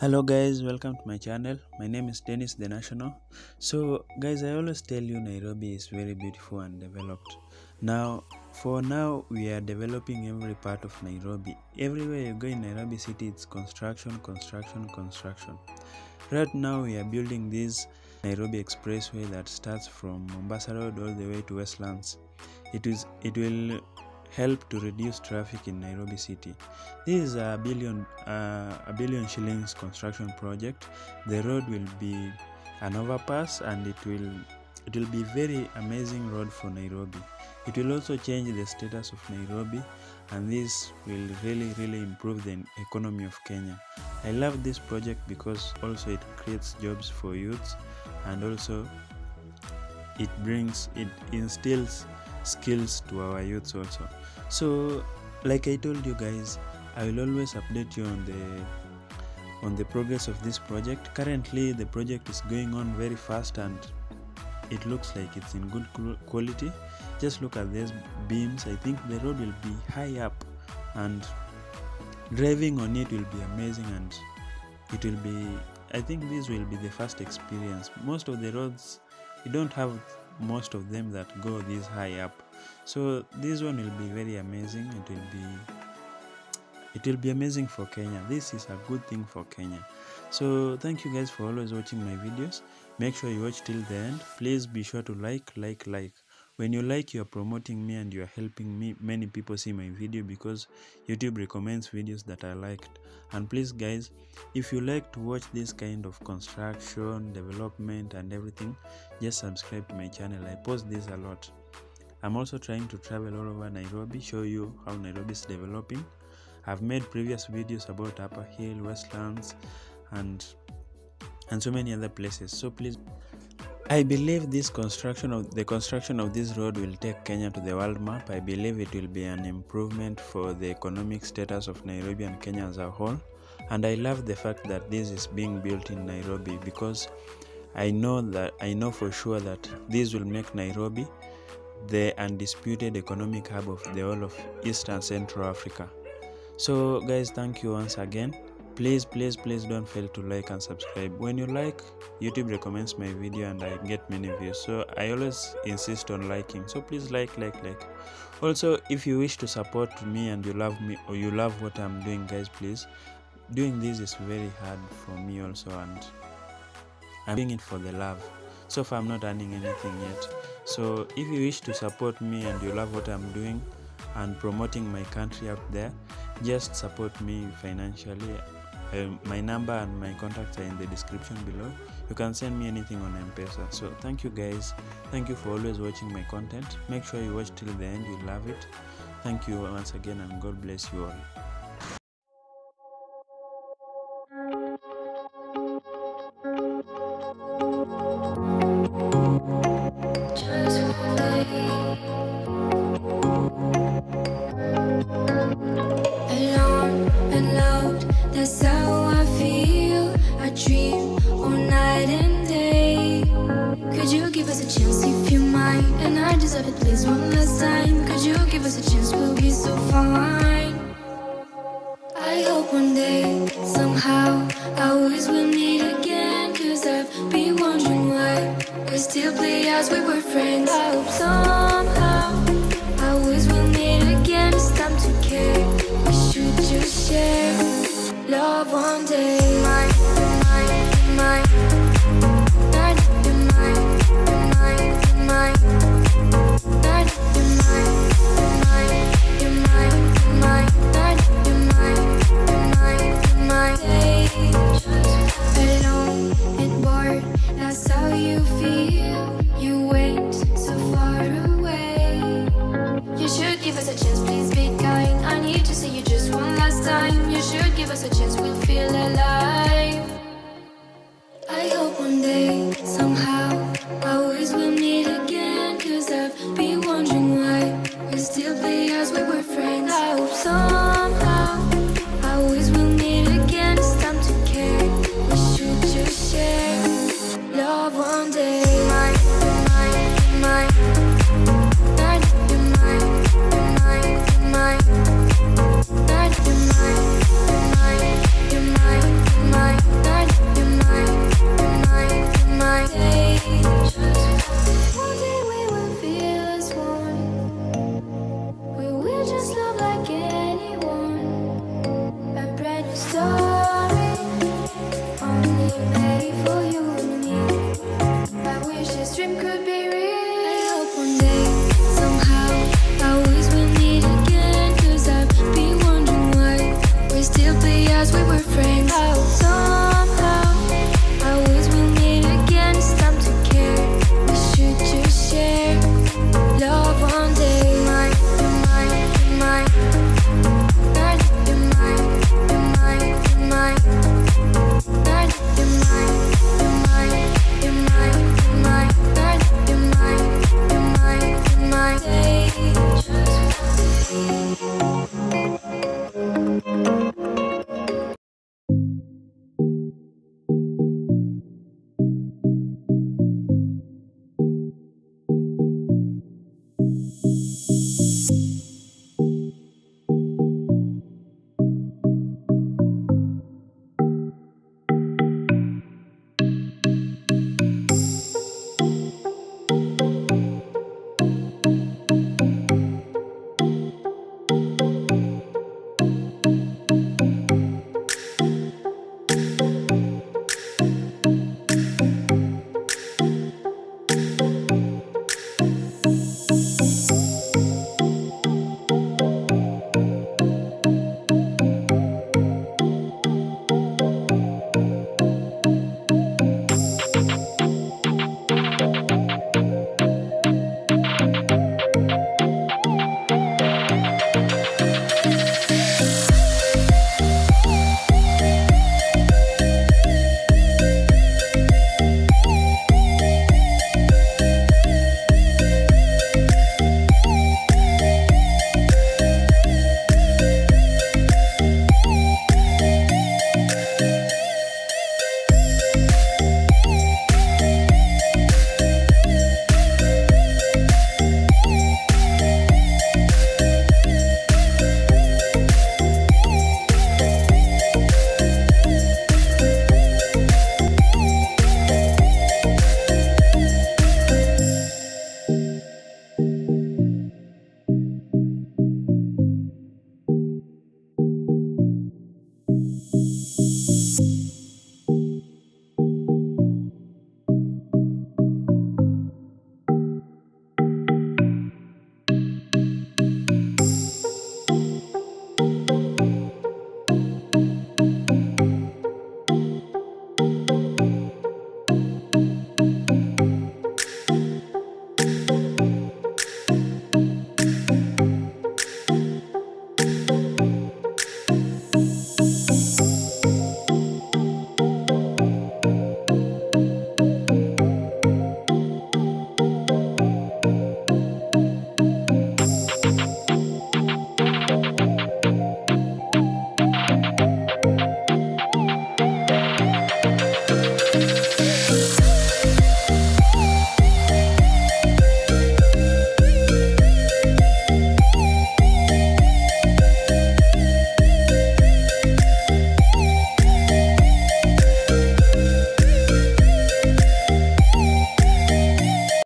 Hello guys, welcome to my channel. My name is Dennis The National. So guys, I always tell you Nairobi is very beautiful and developed. Now we are developing every part of Nairobi. Everywhere you go in Nairobi city, it's construction. Right now we are building this Nairobi Expressway that starts from Mombasa Road all the way to Westlands. It will help to reduce traffic in Nairobi city. This is a billion shillings construction project. The road will be an overpass, and it will be very amazing road for Nairobi. It will also change the status of Nairobi, and this will really improve the economy of Kenya. I love this project because also it creates jobs for youths, and also it instills skills to our youths also. So like I told you guys, I will always update you on the progress of this project. Currently the project is going on very fast, and it looks like it's in good quality. Just look at these beams. I think the road will be high up, and driving on it will be amazing, and it will be, I think this will be the first experience. Most of the roads, you don't have most of them that go this high up, so this one will be very amazing. It will be amazing for Kenya. This is a good thing for Kenya. So thank you guys for always watching my videos. Make sure you watch till the end. Please be sure to like. When you like, you are promoting me and you are helping me many people see my video, because YouTube recommends videos that are liked. And please guys, if you like to watch this kind of construction, development and everything, just subscribe to my channel. I post this a lot. I'm also trying to travel all over Nairobi, show you how Nairobi is developing. I've made previous videos about Upper Hill, Westlands and so many other places. So please, I believe this construction of this road will take Kenya to the world map. I believe it will be an improvement for the economic status of Nairobi and Kenya as a whole. And I love the fact that this is being built in Nairobi, because I know for sure that this will make Nairobi the undisputed economic hub of the whole of East and Central Africa. So guys, thank you once again. Please don't fail to like and subscribe. When you like, YouTube recommends my video and I get many views, so I always insist on liking. So please like. Also, if you wish to support me and you love me or you love what I'm doing, guys, please. Doing this is very hard for me also, and I'm doing it for the love. So far I'm not earning anything yet. So if you wish to support me and you love what I'm doing and promoting my country out there, just support me financially. My number and my contacts are in the description below. You can send me anything on M-Pesa. So thank you guys. Thank you for always watching my content. Make sure you watch till the end. You love it. Thank you once again, and God bless you all. Please, one last time, could you give us a chance? We'll be so fine. I hope one day, somehow, ours will meet again. Cause I've been wondering why we still play as we were friends. I hope somehow, ours will meet again. It's time to care, we should just share love one day.